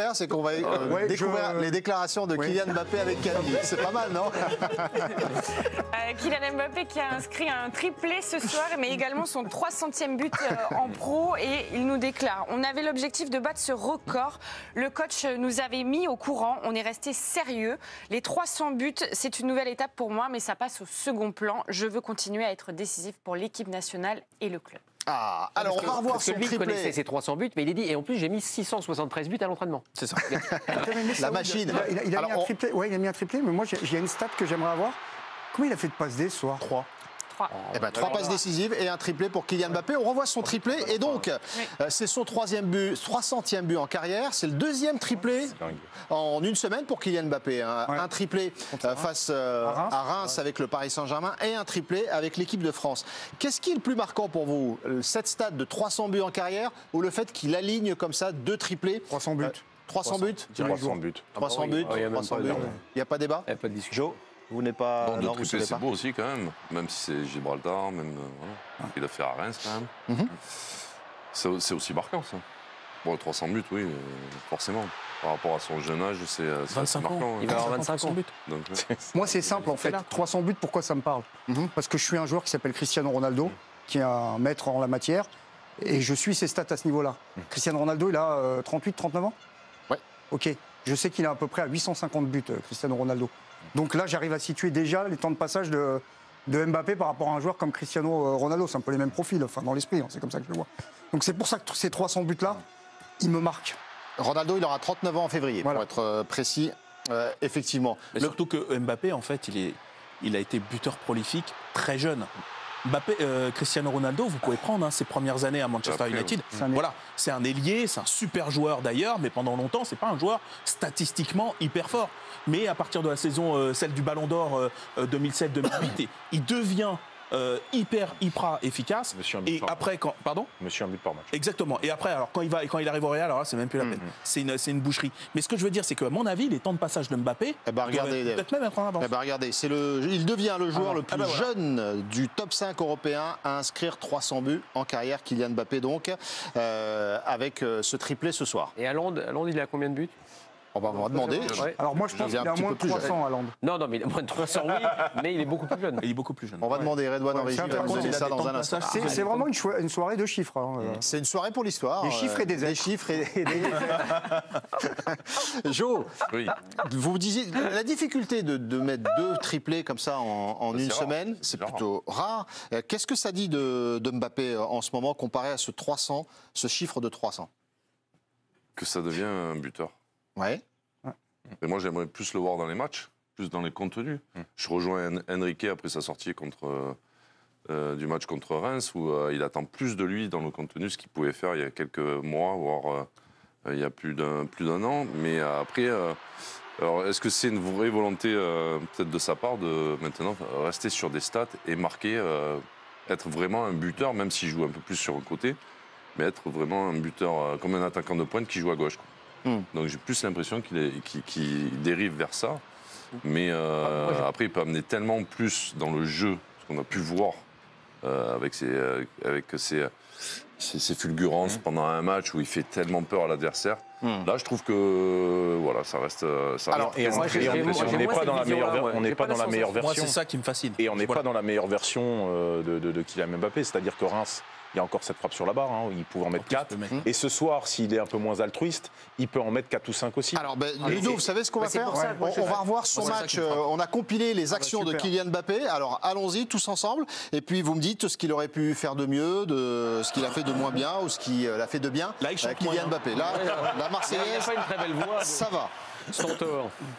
faire, c'est qu'on va découvrir les déclarations de Kylian Mbappé avec Camille. C'est pas mal, non? Kylian Mbappé qui a inscrit un triplé ce soir, mais également son 300e but en pro, et il nous déclare: on avait l'objectif de battre ce record, le coach nous avait mis au courant, on est resté sérieux, les 300 buts c'est une nouvelle étape pour moi, mais ça passe au second plan, je veux continuer à être décisif pour l'équipe nationale et le club. Ah, alors on va revoir son triplé. Celui connaissait ses 300 buts, mais il est dit, et en plus j'ai mis 673 buts à l'entraînement. C'est ça. La machine. Il a mis un triplé, ouais, il a mis un triplé, mais moi j'ai une stat que j'aimerais avoir. Combien il a fait de passes dès ce soir? 3. Eh ben, 3 passes décisives et un triplé pour Kylian Mbappé. On revoit son triplé et donc c'est son 300e but en carrière. C'est le 2e triplé en une semaine pour Kylian Mbappé. Un triplé face à Reims avec le Paris Saint-Germain et un triplé avec l'équipe de France. Qu'est-ce qui est le plus marquant pour vous? Cette stat de 300 buts en carrière ou le fait qu'il aligne comme ça 2 triplés? 300 buts. 300 buts. 300 buts. 300 buts. Il n'y a pas débat? Il n'y a pas de discussion. Vous n'êtes pas... Non, vous savez, c'est beau aussi quand même. Même si c'est Gibraltar, même voilà. Il a fait à Reims quand même. C'est aussi marquant ça. Bon, 300 buts, oui, forcément. Par rapport à son jeune âge, c'est marquant. Il va avoir 25 ans. Donc, moi, c'est simple en fait. 300 buts, pourquoi ça me parle? Parce que je suis un joueur qui s'appelle Cristiano Ronaldo, qui est un maître en la matière, et je suis ses stats à ce niveau-là. Cristiano Ronaldo, il a 38, 39 ans? Ouais. Ok. Je sais qu'il est à peu près à 850 buts, Cristiano Ronaldo. Donc là, j'arrive à situer déjà les temps de passage de Mbappé par rapport à un joueur comme Cristiano Ronaldo. C'est un peu les mêmes profils, enfin dans l'esprit, c'est comme ça que je le vois. Donc c'est pour ça que ces 300 buts-là, ils me marquent. Ronaldo, il aura 39 ans en février, voilà, pour être précis, effectivement. Mais surtout que Mbappé, en fait, il a été buteur prolifique très jeune. Mbappé, Cristiano Ronaldo, vous pouvez prendre ses premières années à Manchester United. Voilà, c'est un ailier, c'est un super joueur d'ailleurs, mais pendant longtemps, c'est pas un joueur statistiquement hyper fort. Mais à partir de la saison, celle du Ballon d'Or 2007-2008, il devient hyper efficace. Et après, quand... Pardon ? Monsieur un but par match. Exactement. Et après, alors quand il arrive au Real, alors là, c'est même plus la peine. C'est une boucherie. Mais ce que je veux dire, c'est qu'à mon avis, les temps de passage de Mbappé... Eh ben, regardez, peut-être même être en avance. Eh ben, regardez, il devient le joueur le plus jeune du top 5 européen à inscrire 300 buts en carrière. Kylian Mbappé, donc, avec ce triplé ce soir. Et à Londres, il a combien de buts ? On va vous demander. Alors moi, je pense qu'il a moins de 300 à Londres. Non, mais il a moins de 300, oui, mais il est beaucoup plus jeune. Il est beaucoup plus jeune. On va demander Redouane en régie. C'est vraiment une soirée de chiffres. C'est une soirée pour l'histoire. Des chiffres et des ailes. Des chiffres et des ailes. Jo, vous disiez, la difficulté de mettre 2 triplés comme ça en une semaine, c'est plutôt rare. Qu'est-ce que ça dit de Mbappé en ce moment comparé à ce chiffre de 300? Que ça devient un buteur. Ouais. Et moi, j'aimerais plus le voir dans les matchs, plus dans les contenus. Je rejoins Enrique après sa sortie du match contre Reims, où il attend plus de lui dans le contenu, ce qu'il pouvait faire il y a quelques mois, voire il y a plus d'un an. Mais après, alors est-ce que c'est une vraie volonté peut-être de sa part de maintenant rester sur des stats et marquer, être vraiment un buteur, même s'il joue un peu plus sur un côté, mais être vraiment un buteur comme un attaquant de pointe qui joue à gauche, quoi. Donc j'ai plus l'impression qu'il dérive vers ça. Mais après, il peut amener tellement plus dans le jeu, ce qu'on a pu voir avec ses fulgurances pendant un match où il fait tellement peur à l'adversaire. Là, je trouve que voilà, ça reste... on n'est pas dans la meilleure version. Moi, c'est ça qui me fascine. Et on n'est pas dans la meilleure version de Kylian Mbappé, c'est-à-dire que Reims... Il y a encore cette frappe sur la barre, il pouvait en mettre 4. Et ce soir, s'il est un peu moins altruiste, il peut en mettre 4 ou 5 aussi. Alors, Ludo, vous savez ce qu'on va faire? On va revoir son match. On a compilé les actions de Kylian Mbappé. Alors, allons-y tous ensemble. Et puis, vous me dites ce qu'il aurait pu faire de mieux, de ce qu'il a fait de moins bien ou ce qu'il a fait de bien. Là, il chante Kylian Mbappé. Là, la Marseillaise, ça va.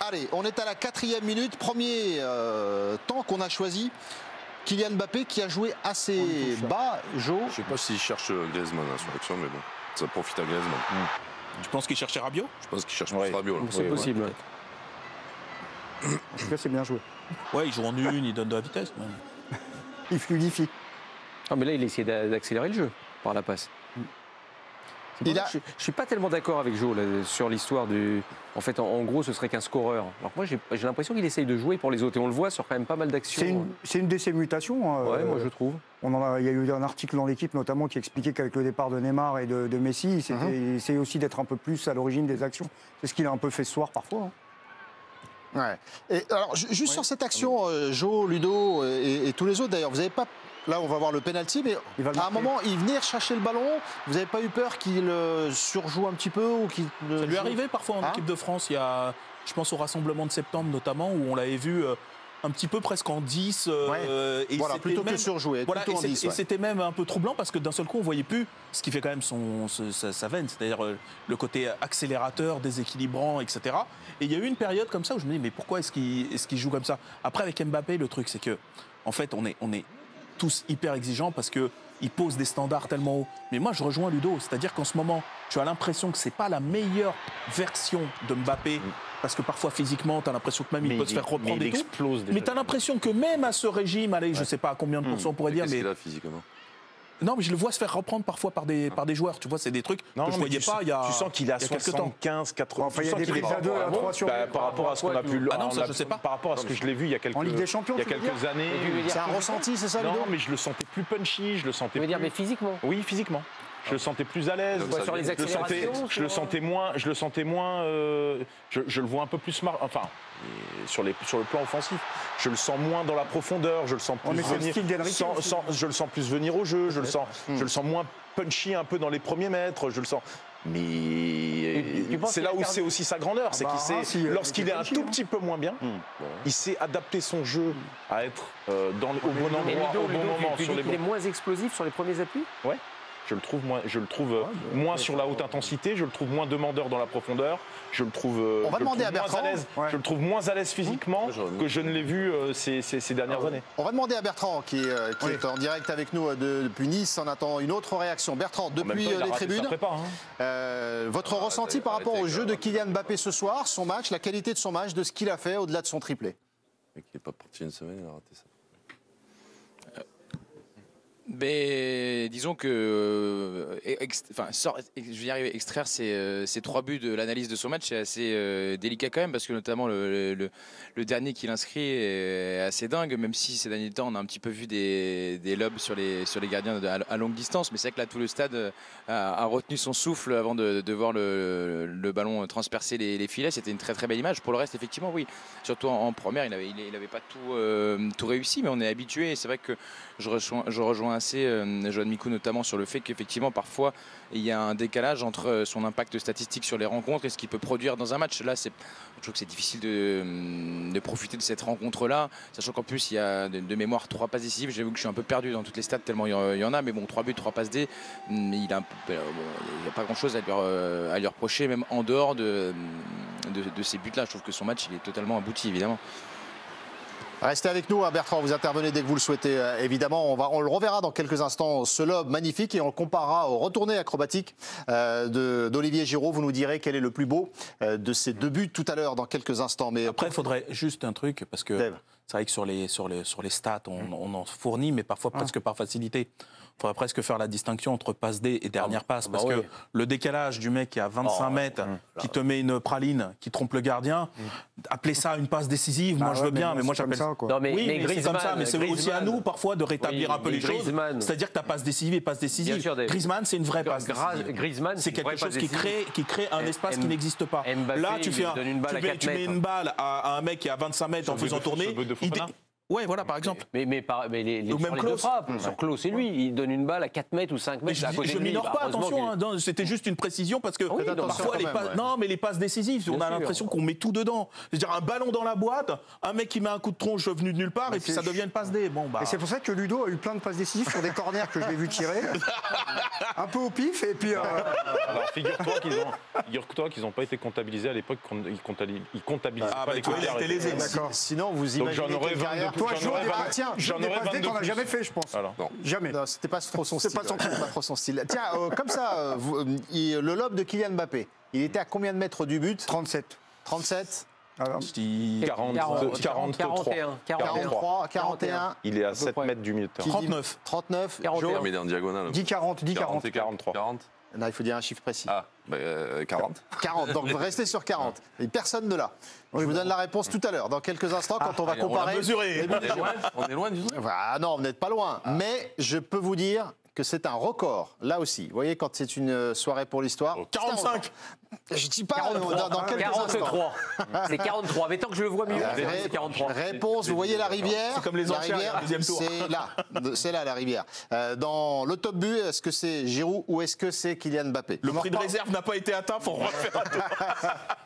Allez, on est à la 4e minute. Premier temps qu'on a choisi. Kylian Mbappé qui a joué assez bas, Jo. Je ne sais pas s'il cherche Griezmann à son action, mais bon, ça profite à Griezmann. Tu penses qu'il cherchait Rabiot? Je pense qu'il cherche Rabiot. C'est possible. En tout cas, c'est bien joué. Ouais, il joue en une, il donne de la vitesse. Il fluidifie. Ah, mais là, il essayait d'accélérer le jeu par la passe. Je ne suis pas tellement d'accord avec Jo sur l'histoire du... En fait, en gros, ce serait qu'un scoreur. Alors moi, j'ai l'impression qu'il essaye de jouer pour les autres. Et on le voit sur quand même pas mal d'actions. C'est une de ses mutations. Ouais, moi, je trouve. Il y a eu un article dans l'Équipe, notamment, qui expliquait qu'avec le départ de Neymar et de Messi, il essayait aussi d'être un peu plus à l'origine des actions. C'est ce qu'il a un peu fait ce soir, parfois. Hein. Ouais. Et alors, juste sur cette action, Jo, Ludo et tous les autres, d'ailleurs, vous n'avez pas... Là, on va voir le pénalty, mais à un moment, il venait chercher le ballon. Vous n'avez pas eu peur qu'il surjoue un petit peu ou qu'il... Ça lui est arrivé parfois en équipe de France. Il y a, je pense au rassemblement de septembre notamment, où on l'avait vu un petit peu presque en 10. Et voilà, plutôt même, que surjouer, voilà, plutôt en 10. Et c'était même un peu troublant parce que d'un seul coup, on ne voyait plus ce qui fait quand même sa veine, c'est-à-dire le côté accélérateur, déséquilibrant, etc. Et il y a eu une période comme ça où je me dis, mais pourquoi est-ce qu'il joue comme ça? Après, avec Mbappé, le truc, c'est que, en fait, on est tous hyper exigeants parce qu'ils posent des standards tellement hauts. Mais moi, je rejoins Ludo. C'est-à-dire qu'en ce moment, tu as l'impression que ce n'est pas la meilleure version de Mbappé. Parce que parfois, physiquement, tu as l'impression que même il peut se faire reprendre et tout. Mais tu as l'impression que même à ce régime, allez, je ne sais pas à combien de pourcents on pourrait dire... Mais qu'est-ce qu'il a physiquement ? Non, mais je le vois se faire reprendre parfois par des joueurs. Tu vois, c'est des trucs que je ne voyais pas il y a... Tu sens qu'il a 75, 80... Enfin, il y a des prises à deux, à trois sur... Par rapport à ce qu'on a pu... Ah non, ça, je ne sais pas. Par rapport à ce que je l'ai vu il y a quelques années... En Ligue des Champions, tu veux dire ? C'est un ressenti, c'est ça, Ludo ? Non, mais je le sentais plus punchy, je le sentais plus... Tu veux dire, mais physiquement ? Oui, physiquement. Je le sentais plus à l'aise. Sur les accélérations, je le sentais moins... Je le vois un peu plus... Enfin... Sur le plan offensif, je le sens moins dans la profondeur, je le sens plus venir au jeu, je le sens moins punchy un peu dans les premiers mètres, je le sens. Mais c'est là où c'est aussi sa grandeur, c'est qu'il sait, lorsqu'il est un tout petit peu moins bien, il sait adapter son jeu à être au bon endroit, au bon moment. Il est moins explosif sur les premiers appuis. Ouais. Je le trouve moins sur la haute intensité, je le trouve moins demandeur dans la profondeur, je le trouve moins à l'aise physiquement que je ne l'ai vu ces dernières années. On va demander à Bertrand qui est en direct avec nous depuis Nice, en attendant une autre réaction. Bertrand, depuis les tribunes, votre ressenti par rapport au jeu de Kylian Mbappé ce soir, son match, la qualité de son match, de ce qu'il a fait au-delà de son triplé. Il n'est pas parti une semaine, il a raté ça. Mais disons que extraire ces trois buts de l'analyse de son match est assez délicat quand même, parce que notamment le dernier qu'il inscrit est assez dingue, même si ces derniers temps on a un petit peu vu des lobes sur les gardiens à longue distance. Mais c'est vrai que là tout le stade a retenu son souffle avant de voir le ballon transpercer les filets. C'était une très très belle image. Pour le reste, effectivement, oui, surtout en première il n'avait pas tout réussi, mais on est habitué. C'est vrai que je rejoins assez Joan Micou notamment sur le fait qu'effectivement parfois il y a un décalage entre son impact statistique sur les rencontres et ce qu'il peut produire dans un match. Là, je trouve que c'est difficile de profiter de cette rencontre-là, sachant qu'en plus il y a de mémoire 3 passes décisives. J'avoue que je suis un peu perdu dans toutes les stats tellement il y en a, mais bon, 3 buts, 3 passes D, il n'y a pas grand-chose à lui reprocher, même en dehors de ces buts-là. Je trouve que son match, il est totalement abouti, évidemment. Restez avec nous, Bertrand, vous intervenez dès que vous le souhaitez, évidemment. On le reverra dans quelques instants, ce lob magnifique, et on le comparera au retourné acrobatique d'Olivier Giraud. Vous nous direz quel est le plus beau de ces deux buts tout à l'heure, dans quelques instants. Mais après, il faudrait juste un truc, parce que c'est vrai que sur les stats, on en fournit, mais parfois presque par facilité. Il faudrait presque faire la distinction entre passe D et dernière passe, parce que le décalage du mec qui est à 25 mètres, qui te met une praline, qui trompe le gardien, appeler ça une passe décisive, moi je veux bien, mais moi j'appelle ça... Non, mais c'est comme ça, mais c'est aussi à nous parfois de rétablir un peu les choses. C'est-à-dire que ta passe décisive est passe décisive. Griezmann, c'est une vraie passe décisive. C'est quelque chose qui crée un espace qui n'existe pas. Là, tu mets une balle à un mec qui est à 25 mètres en faisant tourner... Ouais, voilà, par exemple. Mais les frappes, sur Klose, c'est lui. Il donne une balle à 4 mètres ou 5 mètres. Je minore pas, attention. C'était juste une précision, parce que parfois, les passes décisives, on a l'impression qu'on met tout dedans. C'est-à-dire un ballon dans la boîte, un mec qui met un coup de tronche venu de nulle part, et puis ça devient une passe D. Et c'est pour ça que Ludo a eu plein de passes décisives sur des corners que je l'ai vu tirer. Un peu au pif, et puis... Alors, figure-toi qu'ils n'ont pas été comptabilisés à l'époque. Ils comptabilisaient pas les corners. Sinon, vous imaginez que... Toi, j'en aurais 22 qu'on n'a jamais fait, je pense. Alors, non. Jamais. C'était pas trop son style. Tiens, comme ça, le lob de Kylian Mbappé, il était à combien de mètres du but? 37. 37. Alors, 41. Il est à 7 mètres du milieu de terrain. 39. 39. 40. 10, 40. 40. 43. 40. Non, il faut dire un chiffre précis. Ah, bah 40. 40, donc restez sur 40. Et personne ne l'a. Je vous donne la réponse tout à l'heure, dans quelques instants, quand on va comparer. On a mesuré. On est loin du tout. Ah non, vous n'êtes pas loin. Ah. Mais je peux vous dire que c'est un record, là aussi. Vous voyez, quand c'est une soirée pour l'histoire. 45 Je ne dis pas 43. Dans quelques 43. Instants. C'est 43, mais tant que je le vois mieux, c'est 43. Réponse, vous voyez la rivière. C'est comme les enchères, deuxième tour. C'est là, la rivière. Dans le top but, est-ce que c'est Giroud ou est-ce que c'est Kylian Mbappé? Le prix de réserve n'a pas été atteint, il faut refaire un tour.